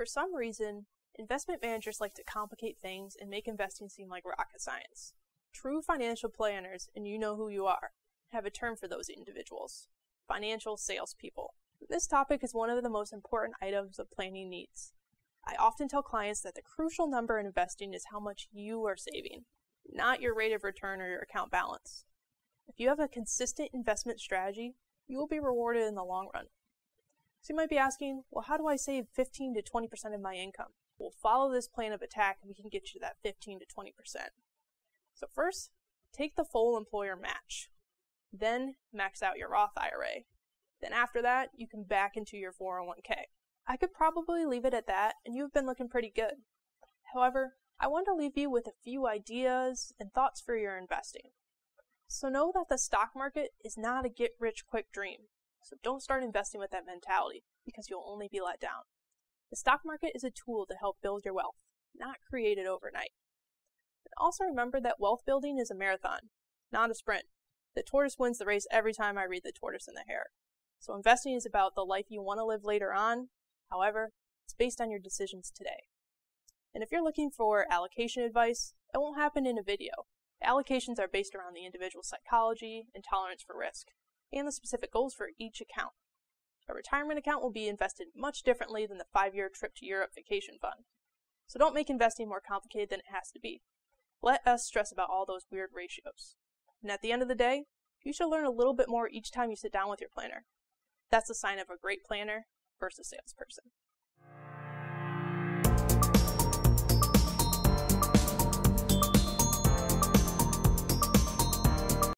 For some reason, investment managers like to complicate things and make investing seem like rocket science. True financial planners, and you know who you are, have a term for those individuals: financial salespeople. This topic is one of the most important items of planning needs. I often tell clients that the crucial number in investing is how much you are saving, not your rate of return or your account balance. If you have a consistent investment strategy, you will be rewarded in the long run. So you might be asking, well, how do I save 15 to 20% of my income? We'll follow this plan of attack and we can get you to that 15 to 20%. So first, take the full employer match. Then max out your Roth IRA. Then after that, you can back into your 401k. I could probably leave it at that, and you've been looking pretty good. However, I want to leave you with a few ideas and thoughts for your investing. So know that the stock market is not a get-rich-quick dream. So don't start investing with that mentality, because you'll only be let down. The stock market is a tool to help build your wealth, not create it overnight. And also remember that wealth building is a marathon, not a sprint. The tortoise wins the race every time I read The Tortoise and the Hare. So investing is about the life you want to live later on. However, it's based on your decisions today. And if you're looking for allocation advice, it won't happen in a video. Allocations are based around the individual's psychology and tolerance for risk, and the specific goals for each account. A retirement account will be invested much differently than the 5-year trip to Europe vacation fund. So don't make investing more complicated than it has to be. Let us stress about all those weird ratios. And at the end of the day, you should learn a little bit more each time you sit down with your planner. That's a sign of a great planner versus salesperson.